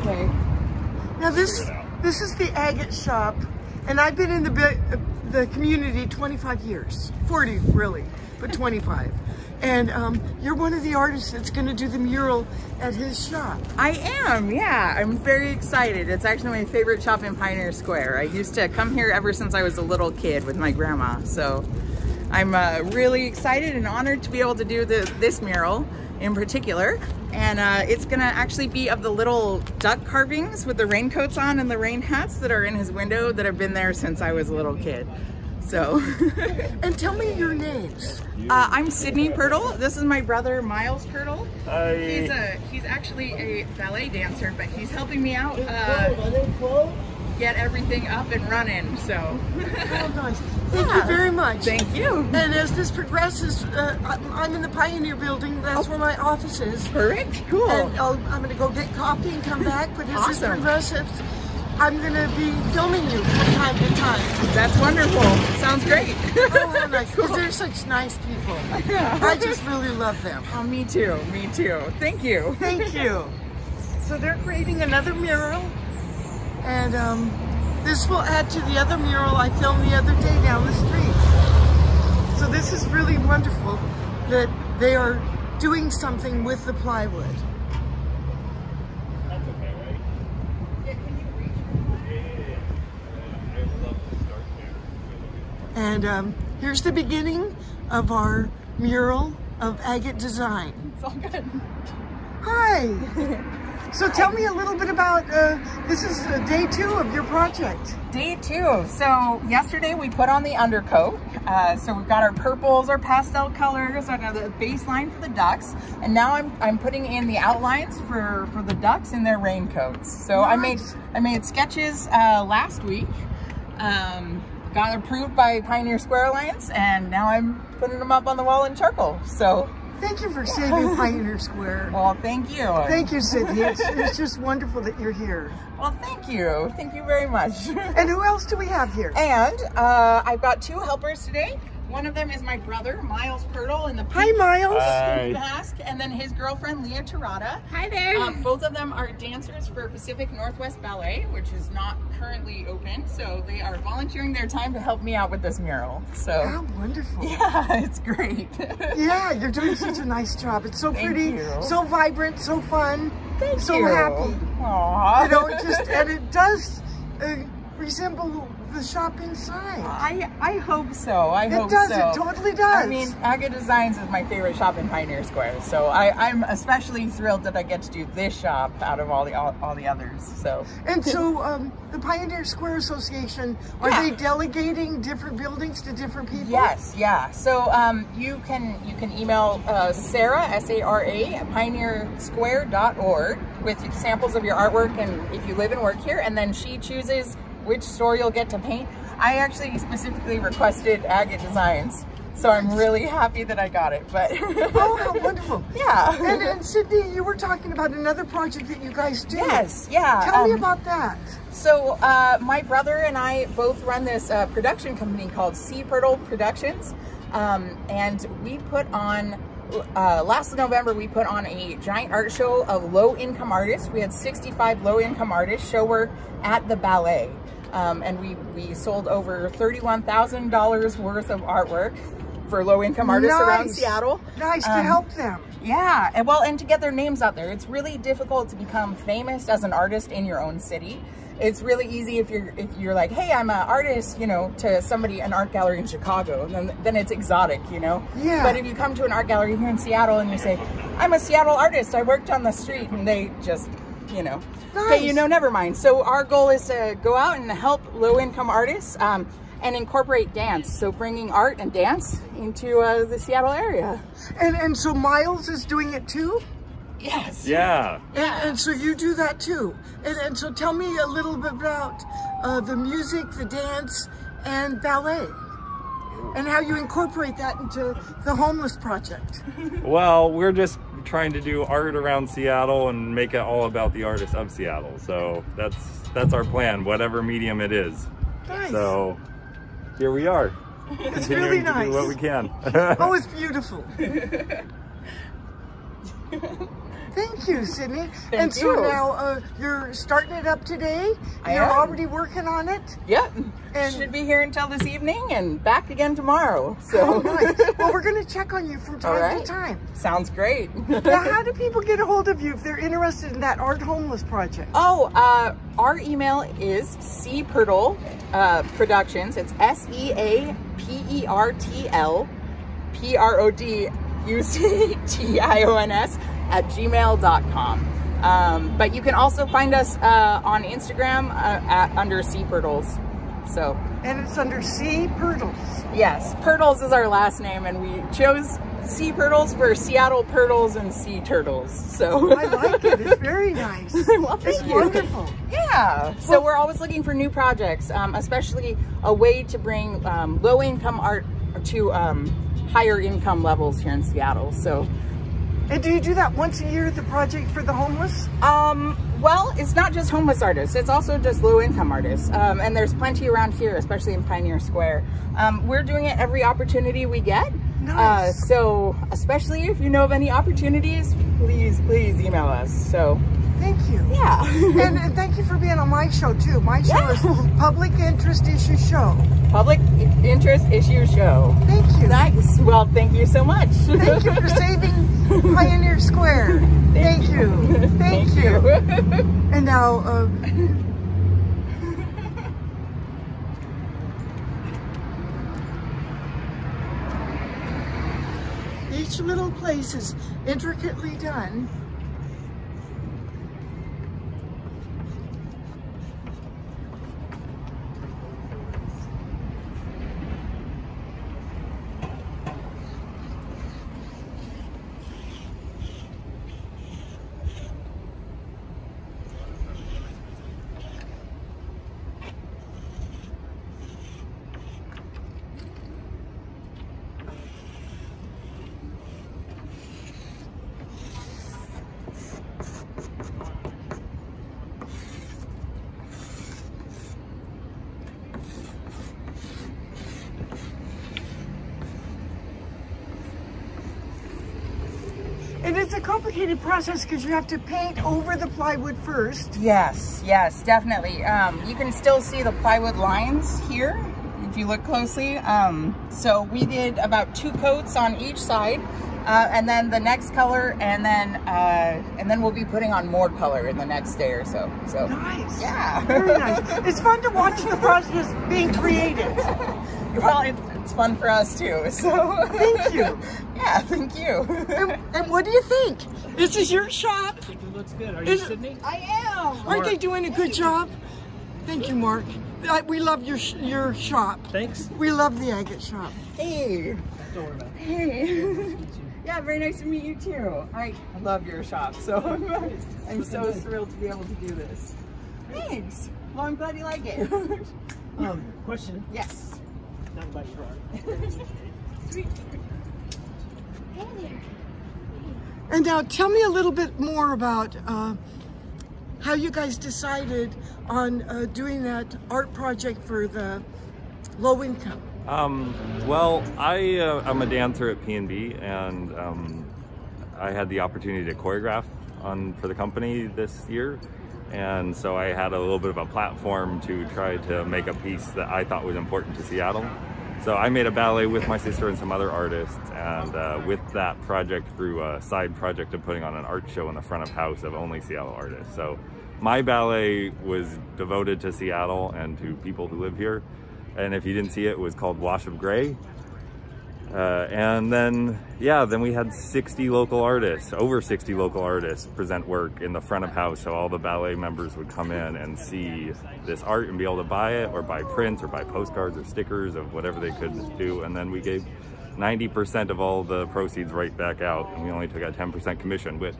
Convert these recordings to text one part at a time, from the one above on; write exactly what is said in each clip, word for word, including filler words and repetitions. Okay. Now this this is the Agate shop, and I've been in the the community twenty-five years, forty really, but twenty-five. And um, you're one of the artists that's going to do the mural at his shop. I am, yeah. I'm very excited. It's actually my favorite shop in Pioneer Square. I used to come here ever since I was a little kid with my grandma. So I'm uh, really excited and honored to be able to do the, this mural in particular. And uh, it's going to actually be of the little duck carvings with the raincoats on and the rain hats that are in his window that have been there since I was a little kid. So, and tell me your names. Uh, I'm Sydney Pertl. This is my brother Miles Pertl. Hi. He's a he's actually a ballet dancer, but he's helping me out uh, get everything up and running. So, oh, nice. Thank yeah. you very much. Thank you. And as this progresses, uh, I'm in the Pioneer Building. That's oh. where my office is. Correct. Cool. And I'll, I'm going to go get coffee and come back. But as awesome. this progresses, I'm going to be filming you from time to time. That's wonderful. Sounds great. Oh, how nice. Because cool. they're such nice people. Yeah. I just really love them. Oh, me too. Me too. Thank you. Thank you. So they're creating another mural. And um, this will add to the other mural I filmed the other day down the street. So this is really wonderful that they are doing something with the plywood. And um, here's the beginning of our mural of Agate Design. It's all good. Hi. So tell me a little bit about, uh, this is uh, day two of your project. Day two. So yesterday we put on the undercoat. Uh, so we've got our purples, our pastel colors, another baseline for the ducks. And now I'm, I'm putting in the outlines for, for the ducks in their raincoats. So nice. I made, I made sketches uh, last week. Um, Got approved by Pioneer Square Alliance, and now I'm putting them up on the wall in charcoal. So thank you for saving Pioneer Square. Well, thank you. Thank you, Sydney. It's, it's just wonderful that you're here. Well, thank you. Thank you very much. And who else do we have here? And uh, I've got two helpers today. One of them is my brother, Miles Pertl, in the Hi, Miles. Hi. mask, and then his girlfriend, Leah Tirada. Hi there. Um, both of them are dancers for Pacific Northwest Ballet, which is not currently open, so they are volunteering their time to help me out with this mural. So how wonderful. Yeah, it's great. Yeah, you're doing such a nice job. It's so Thank pretty, you. so vibrant, so fun, Thank so you. happy. Aww. You know, it just, and it does uh, resemble the shop inside. I, I hope so. I it hope does, so. It totally does. I mean, Agate Designs is my favorite shop in Pioneer Square, so I, I'm especially thrilled that I get to do this shop out of all the all, all the others. So And so um, the Pioneer Square Association, are yeah. they delegating different buildings to different people? Yes, yeah. So um, you can you can email uh, Sarah, S A R A, at pioneer square dot org with samples of your artwork and if you live and work here, and then she chooses which store you'll get to paint. I actually specifically requested Agate Designs, so I'm really happy that I got it. But oh, how wonderful. Yeah. And, and Sydney, you were talking about another project that you guys do. Yes, yeah. Tell um, me about that. So uh, my brother and I both run this uh, production company called SeaPertls Productions, um, and we put on, Uh, last November, we put on a giant art show of low-income artists. We had sixty-five low-income artists show work at the ballet, um, and we, we sold over thirty-one thousand dollars worth of artwork for low-income artists nice. around Seattle. Nice, um, to help them. Yeah, and well, and to get their names out there. It's really difficult to become famous as an artist in your own city. It's really easy if you're if you're like, hey, I'm an artist, you know, to somebody, an art gallery in Chicago, then then it's exotic, you know. Yeah. But if you come to an art gallery here in Seattle and you say, I'm a Seattle artist, I worked on the street, and they just, you know, nice. But you know, never mind. So our goal is to go out and help low-income artists um, and incorporate dance. So bringing art and dance into uh, the Seattle area. And and so Miles is doing it too. Yes. Yeah. And, and so you do that too. And, and so tell me a little bit about uh, the music, the dance, and ballet, and how you incorporate that into the homeless project. Well, we're just trying to do art around Seattle and make it all about the artists of Seattle. So that's that's our plan, whatever medium it is. Nice. So here we are. It's really nice. To do what we can. Oh, it's beautiful. Thank you, Sydney. Thank and so you. now uh, you're starting it up today. I you're am. already working on it. Yep. And should be here until this evening and back again tomorrow. So oh, nice. Well, we're going to check on you from time right. to time. Sounds great. Now, how do people get a hold of you if they're interested in that Art Homeless project? Oh, uh, our email is SeaPertls uh, Productions. It's S E A P E R T L P R O D U C T I O N S at gmail dot com. Um, but you can also find us uh, on Instagram uh, at under SeaPertls. So, and it's under SeaPertls. Yes, Pertles is our last name, and we chose SeaPertls for Seattle Pertles and Sea Turtles. So I like it. It's very nice. Well, thank it's you. Wonderful. Yeah. So well, we're always looking for new projects, um, especially a way to bring um, low-income art to um, higher income levels here in Seattle. So. And do you do that once a year, the project for the homeless? Um, well, it's not just homeless artists. It's also just low-income artists. Um, and there's plenty around here, especially in Pioneer Square. Um, we're doing it every opportunity we get. Nice. Uh, so, especially if you know of any opportunities, please, please email us. So. Thank you. Yeah. and, and thank you for being on my show, too. My show yeah. is Public Interest Issue Show. Public Interest Issue Show. Thank you. Nice. Well, thank you so much. Thank you for saving Pioneer Square. Thank, thank you. you. Thank, thank you. you. And now... Uh, each little place is intricately done. And it's a complicated process because you have to paint over the plywood first. Yes, yes, definitely. Um, you can still see the plywood lines here if you look closely. Um, so we did about two coats on each side, uh, and then the next color, and then uh, and then we'll be putting on more color in the next day or so. So nice, yeah, very nice. It's fun to watch the process being created. Well, it's, it's fun for us too. So thank you. Yeah, thank you. and, and what do you think? This is your shop. I think it looks good. Are you is, Sydney? I am. Mark. Aren't they doing a good job? Thank you, Mark. We love your sh your shop. Thanks. We love the Agate shop. Hey. Don't worry about it. Hey. Yeah, very nice to meet you too. I love your shop, so I'm so thrilled to be able to do this. Thanks. Well, I'm glad you like it. um, question. Yes. Not about your art. Sweet. Hey there. And now tell me a little bit more about uh, how you guys decided on uh, doing that art project for the low income. Um, well, I, uh, I'm a dancer at P and B, and um, I had the opportunity to choreograph on for the company this year. And so I had a little bit of a platform to try to make a piece that I thought was important to Seattle. So I made a ballet with my sister and some other artists, and uh, with that project grew a side project of putting on an art show in the front of house of only Seattle artists. So my ballet was devoted to Seattle and to people who live here. And if you didn't see it, it was called Wash of Grey. Uh, and then, yeah, then we had sixty local artists, over sixty local artists present work in the front of house. So all the ballet members would come in and see this art and be able to buy it or buy prints or buy postcards or stickers of whatever they could do. And then we gave ninety percent of all the proceeds right back out. And we only took a ten percent commission, which...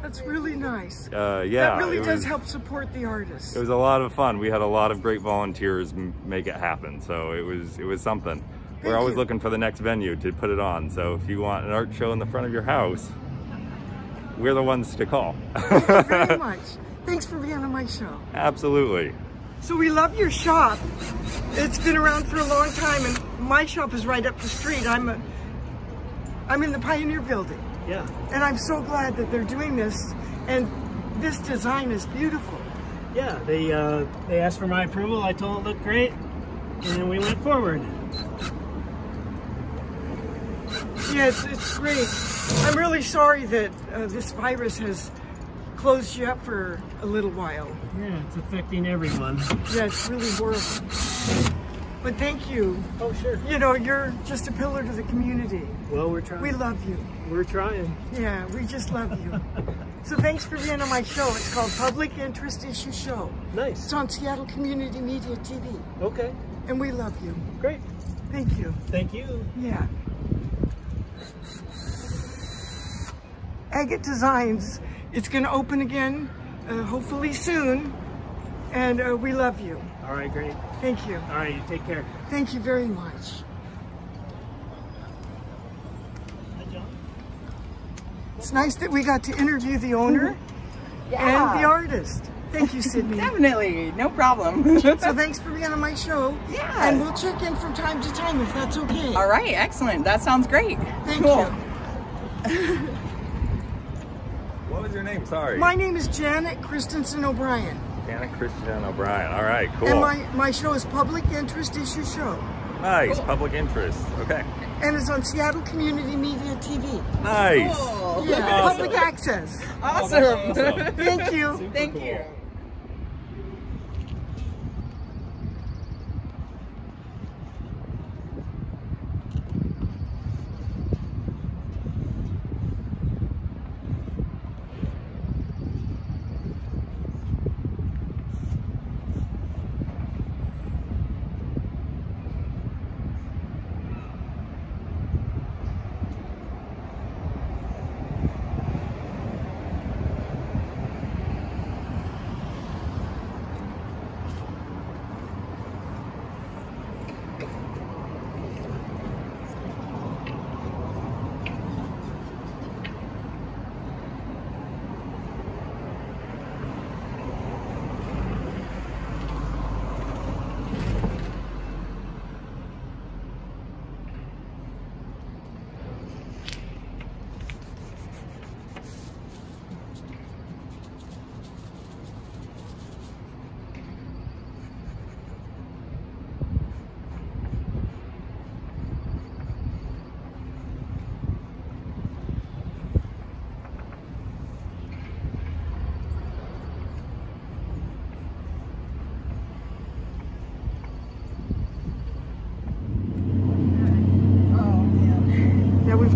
That's really nice. Uh, yeah. That really does help support the artists. It was a lot of fun. We had a lot of great volunteers make it happen. So it was, it was something. We're always looking for the next venue to put it on. So if you want an art show in the front of your house, we're the ones to call. Thank you very much. Thanks for being on my show. Absolutely. So we love your shop. It's been around for a long time, and my shop is right up the street. I'm, a, I'm in the Pioneer Building. Yeah. And I'm so glad that they're doing this, and this design is beautiful. Yeah, they, uh, they asked for my approval, I told them it looked great, and then we went forward. Yeah, it's, it's great. I'm really sorry that uh, this virus has closed you up for a little while. Yeah, it's affecting everyone. Yeah, it's really horrible. But thank you. Oh, sure. You know, you're just a pillar to the community. Well, we're trying. We love you. We're trying. Yeah, we just love you. So thanks for being on my show. It's called Public Interest Issue Show. Nice. It's on Seattle Community Media T V. Okay. And we love you. Great. Thank you. Thank you. Yeah. Agate Designs. It's going to open again, uh, hopefully soon. And uh, we love you. All right, great. Thank you. All right, you take care. Thank you very much. It's nice that we got to interview the owner yeah. and the artist. Thank you, Sydney. Definitely, no problem. So thanks for being on my show. Yeah. And we'll check in from time to time if that's okay. All right, excellent. That sounds great. Thank cool. you. What was your name? Sorry. My name is Janet Christensen O'Brien. Janet Christensen O'Brien. All right, cool. And my, my show is Public Interest Issue Show. Nice, cool. Public Interest. Okay. And it's on Seattle Community Media T V. Nice. Cool. Yeah, awesome. Public access. Awesome. awesome. Thank you. Super Thank cool. you.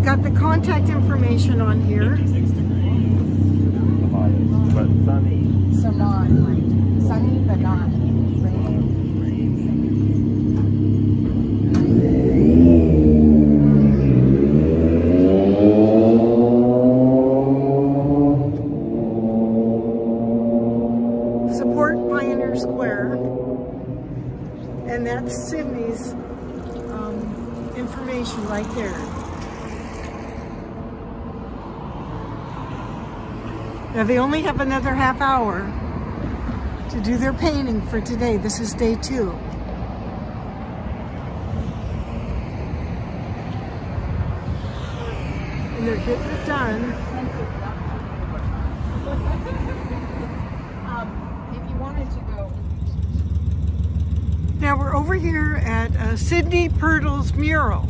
Got the contact information on here. fifty-six degrees, but sunny. So not like sunny, but not rainy. Now they only have another half hour to do their painting for today. This is day two. And they're getting it done. um, if you wanted to go. Now we're over here at uh, Sydney Pertl's mural.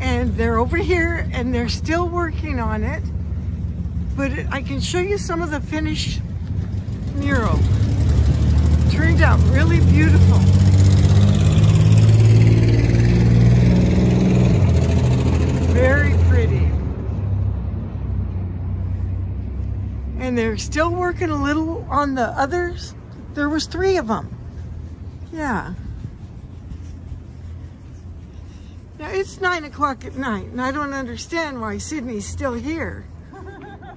And they're over here and they're still working on it. But I can show you some of the finished mural. Turned out really beautiful. Very pretty. And they're still working a little on the others. There was three of them. Yeah. Now it's nine o'clock at night and I don't understand why Sydney's still here.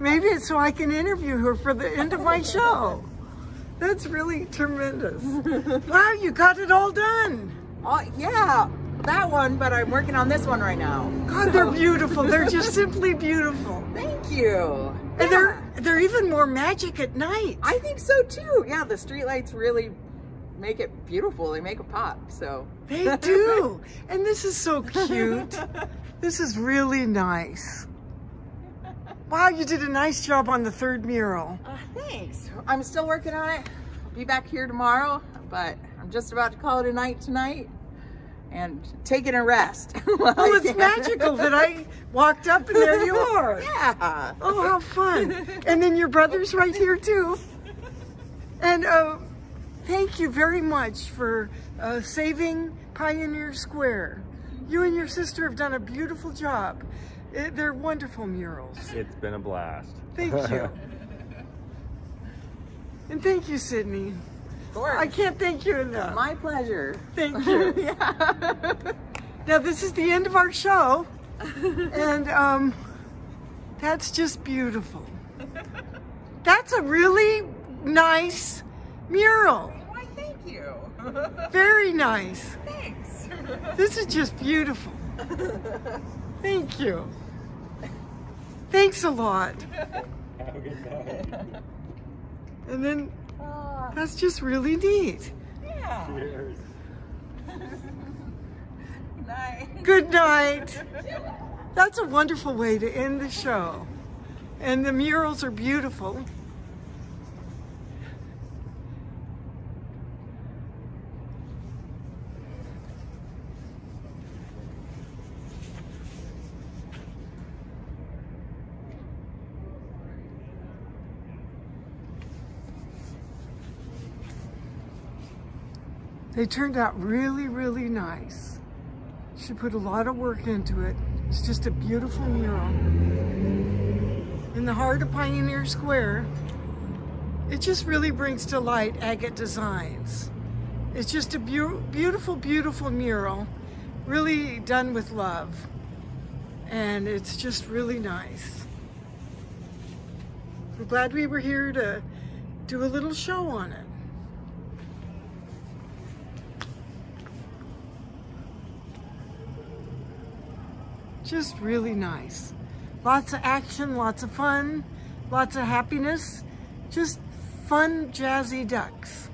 Maybe it's so I can interview her for the end of my show. That's really tremendous. Wow, you got it all done. Oh, yeah, that one, but I'm working on this one right now. God, so. They're beautiful. They're just simply beautiful. Thank you. And yeah. they're, they're even more magic at night. I think so too. Yeah, the streetlights really make it beautiful. They make it pop, so. They do. And this is so cute. This is really nice. Wow, you did a nice job on the third mural. Uh, thanks. I'm still working on it. I'll be back here tomorrow, but I'm just about to call it a night tonight and taking a rest. Well, oh, it's magical that I walked up and there you are. Yeah. Oh, how fun. And then your brother's right here too. And uh, thank you very much for uh, saving Pioneer Square. You and your sister have done a beautiful job. It, they're wonderful murals. It's been a blast. Thank you. And thank you, Sydney. Of course. I can't thank you enough. It's my pleasure. Thank you. Yeah. Now, this is the end of our show. And um, that's just beautiful. That's a really nice mural. Why, thank you. Very nice. Thanks. This is just beautiful. Thank you. Thanks a lot. Have a good night. And then, uh, that's just really neat. Yeah. Cheers. Good night. Good night. That's a wonderful way to end the show. And the murals are beautiful. They turned out really, really nice. She put a lot of work into it. It's just a beautiful mural. In the heart of Pioneer Square, it just really brings to light Agate Designs. It's just a be beautiful, beautiful mural, really done with love. And it's just really nice. We're glad we were here to do a little show on it. Just really nice. Lots of action, lots of fun, lots of happiness, just fun, jazzy ducks.